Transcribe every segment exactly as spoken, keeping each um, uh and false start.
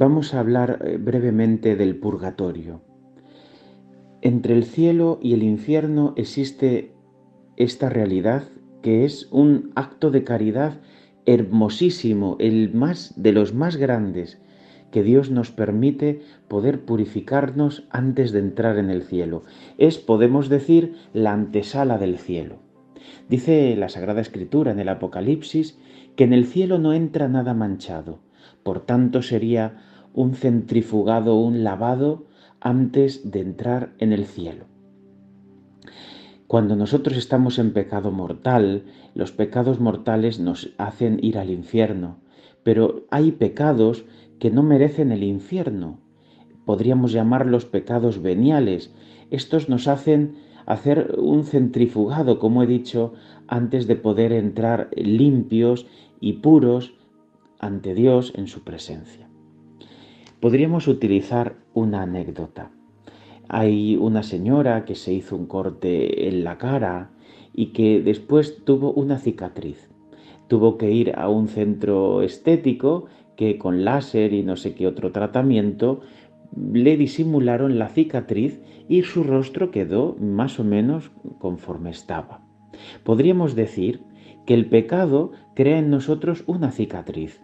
Vamos a hablar brevemente del purgatorio. Entre el cielo y el infierno existe esta realidad que es un acto de caridad hermosísimo, el más de los más grandes, que Dios nos permite poder purificarnos antes de entrar en el cielo. Es, podemos decir, la antesala del cielo. Dice la Sagrada Escritura en el Apocalipsis que en el cielo no entra nada manchado, por tanto sería un centrifugado, un lavado antes de entrar en el cielo. Cuando nosotros estamos en pecado mortal, los pecados mortales nos hacen ir al infierno, pero hay pecados que no merecen el infierno. Podríamos llamarlos pecados veniales. Estos nos hacen hacer un centrifugado, como he dicho, antes de poder entrar limpios y puros ante Dios en su presencia. Podríamos utilizar una anécdota. Hay una señora que se hizo un corte en la cara y que después tuvo una cicatriz. Tuvo que ir a un centro estético que con láser y no sé qué otro tratamiento le disimularon la cicatriz y su rostro quedó más o menos conforme estaba. Podríamos decir que el pecado crea en nosotros una cicatriz.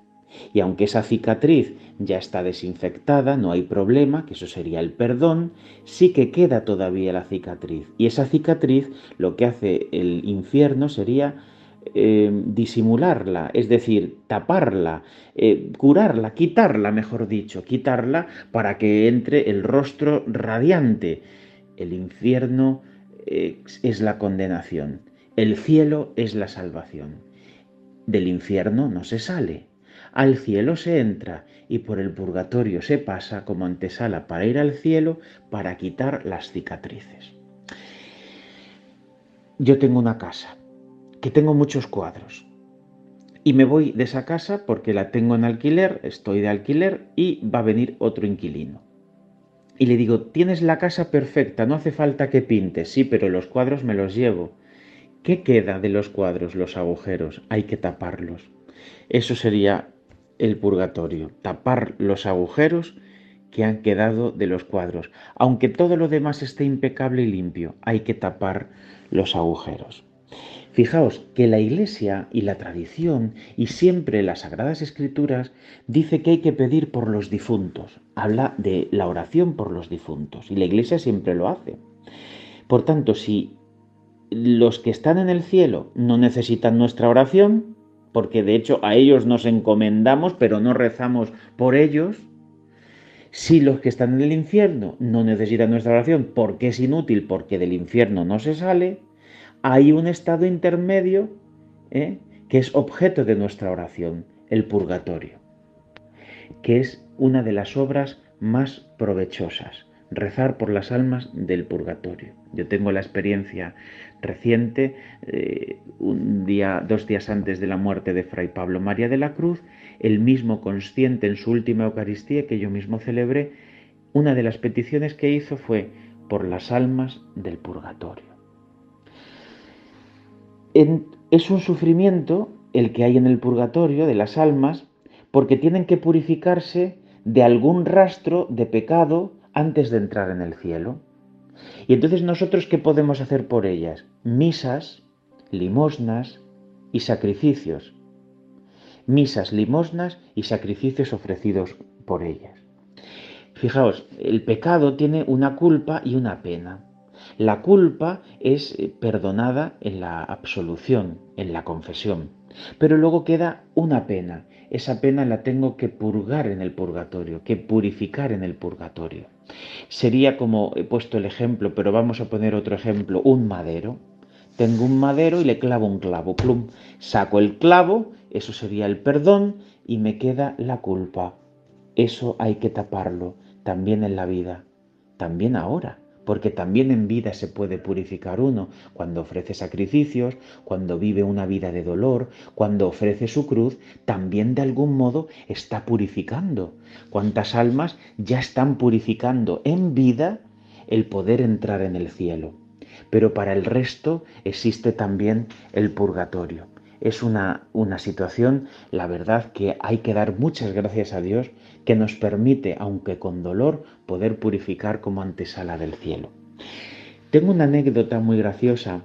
Y aunque esa cicatriz ya está desinfectada, no hay problema, que eso sería el perdón, sí que queda todavía la cicatriz. Y esa cicatriz, lo que hace el infierno sería eh, disimularla, es decir, taparla, eh, curarla, quitarla, mejor dicho, quitarla para que entre el rostro radiante. El infierno eh, es la condenación, el cielo es la salvación. Del infierno no se sale. Al cielo se entra y por el purgatorio se pasa como antesala para ir al cielo para quitar las cicatrices. Yo tengo una casa que tengo muchos cuadros y me voy de esa casa porque la tengo en alquiler, estoy de alquiler y va a venir otro inquilino. Y le digo, tienes la casa perfecta, no hace falta que pintes, sí, pero los cuadros me los llevo. ¿Qué queda de los cuadros? Los agujeros, hay que taparlos. Eso sería el purgatorio, tapar los agujeros que han quedado de los cuadros. Aunque todo lo demás esté impecable y limpio, hay que tapar los agujeros. Fijaos que la Iglesia y la tradición y siempre las Sagradas Escrituras dice que hay que pedir por los difuntos. Habla de la oración por los difuntos y la Iglesia siempre lo hace. Por tanto, si los que están en el cielo no necesitan nuestra oración, porque de hecho a ellos nos encomendamos, pero no rezamos por ellos. Si los que están en el infierno no necesitan nuestra oración, porque es inútil, porque del infierno no se sale, hay un estado intermedio ¿eh? que es objeto de nuestra oración, el purgatorio, que es una de las obras más provechosas, rezar por las almas del purgatorio. Yo tengo la experiencia reciente, eh, un día, dos días antes de la muerte de Fray Pablo María de la Cruz, el mismo consciente en su última Eucaristía que yo mismo celebré, una de las peticiones que hizo fue por las almas del purgatorio. En, es un sufrimiento el que hay en el purgatorio de las almas, porque tienen que purificarse de algún rastro de pecado antes de entrar en el cielo. Y entonces nosotros, ¿qué podemos hacer por ellas? Misas, limosnas y sacrificios. Misas, limosnas y sacrificios ofrecidos por ellas. Fijaos, el pecado tiene una culpa y una pena. La culpa es perdonada en la absolución, en la confesión. Pero luego queda una pena. Esa pena la tengo que purgar en el purgatorio, que purificar en el purgatorio. Sería como, he puesto el ejemplo, pero vamos a poner otro ejemplo, un madero. Tengo un madero y le clavo un clavo, plum. Saco el clavo, eso sería el perdón, y me queda la culpa. Eso hay que taparlo, también en la vida, también ahora. Porque también en vida se puede purificar uno, cuando ofrece sacrificios, cuando vive una vida de dolor, cuando ofrece su cruz, también de algún modo está purificando. ¿Cuántas almas ya están purificando en vida el poder entrar en el cielo? Pero para el resto existe también el purgatorio. es una, una situación, la verdad, que hay que dar muchas gracias a Dios, que nos permite, aunque con dolor, poder purificar como antesala del cielo. Tengo una anécdota muy graciosa,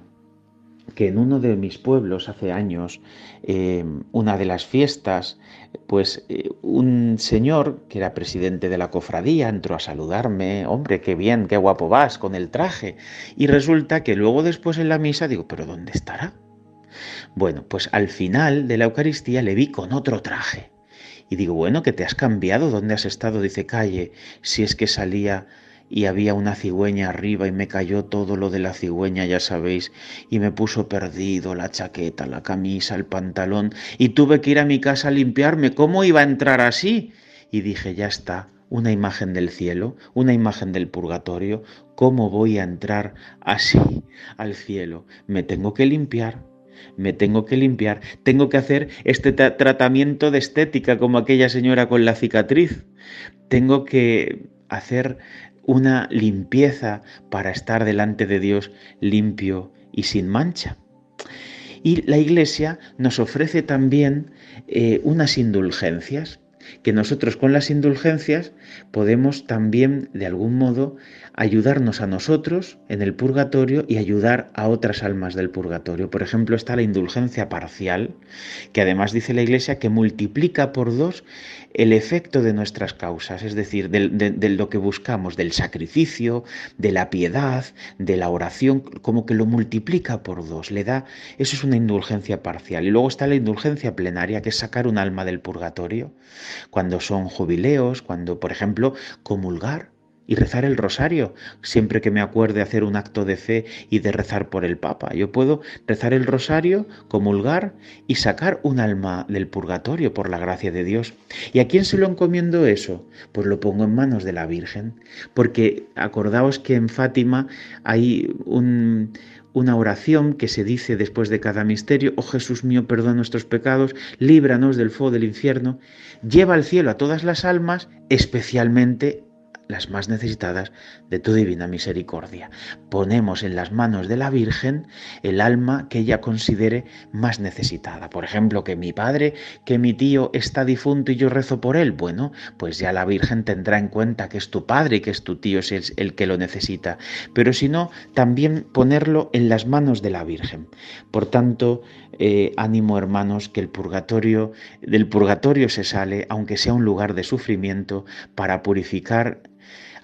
que en uno de mis pueblos hace años, eh, una de las fiestas, pues eh, un señor que era presidente de la cofradía entró a saludarme, hombre, qué bien, qué guapo vas con el traje, y resulta que luego después en la misa digo, pero ¿dónde estará? Bueno, pues al final de la Eucaristía le vi con otro traje, y digo, bueno, ¿qué te has cambiado? ¿Dónde has estado? Dice, calle, si es que salía... y había una cigüeña arriba y me cayó todo lo de la cigüeña, ya sabéis, y me puso perdido la chaqueta, la camisa, el pantalón, y tuve que ir a mi casa a limpiarme. ¿Cómo iba a entrar así? Y dije, ya está, una imagen del cielo, una imagen del purgatorio, ¿cómo voy a entrar así al cielo? Me tengo que limpiar. Me tengo que limpiar, tengo que hacer este tra- tratamiento de estética como aquella señora con la cicatriz. Tengo que hacer una limpieza para estar delante de Dios limpio y sin mancha. Y la Iglesia nos ofrece también eh, unas indulgencias, que nosotros con las indulgencias podemos también, de algún modo, ayudarnos a nosotros en el purgatorio y ayudar a otras almas del purgatorio. Por ejemplo, está la indulgencia parcial, que además dice la Iglesia que multiplica por dos el efecto de nuestras causas, es decir, de, de, de lo que buscamos, del sacrificio, de la piedad, de la oración, como que lo multiplica por dos, le da, eso es una indulgencia parcial. Y luego está la indulgencia plenaria, que es sacar un alma del purgatorio, cuando son jubileos, cuando, por ejemplo, comulgar y rezar el rosario. Siempre que me acuerde hacer un acto de fe y de rezar por el Papa, yo puedo rezar el rosario, comulgar y sacar un alma del purgatorio por la gracia de Dios. ¿Y a quién se lo encomiendo eso? Pues lo pongo en manos de la Virgen, porque acordaos que en Fátima hay un... una oración que se dice después de cada misterio: oh Jesús mío, perdona nuestros pecados, líbranos del fuego del infierno, lleva al cielo a todas las almas, especialmente las más necesitadas de tu divina misericordia. Ponemos en las manos de la Virgen el alma que ella considere más necesitada. Por ejemplo, que mi padre, que mi tío está difunto y yo rezo por él. Bueno, pues ya la Virgen tendrá en cuenta que es tu padre y que es tu tío si es el que lo necesita. Pero si no, también ponerlo en las manos de la Virgen. Por tanto, eh, ánimo, hermanos, que el purgatorio, del purgatorio se sale, aunque sea un lugar de sufrimiento, para purificar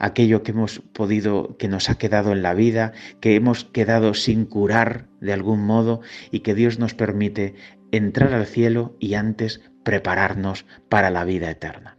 aquello que hemos podido, que nos ha quedado en la vida, que hemos quedado sin curar de algún modo, y que Dios nos permite entrar al cielo y antes prepararnos para la vida eterna.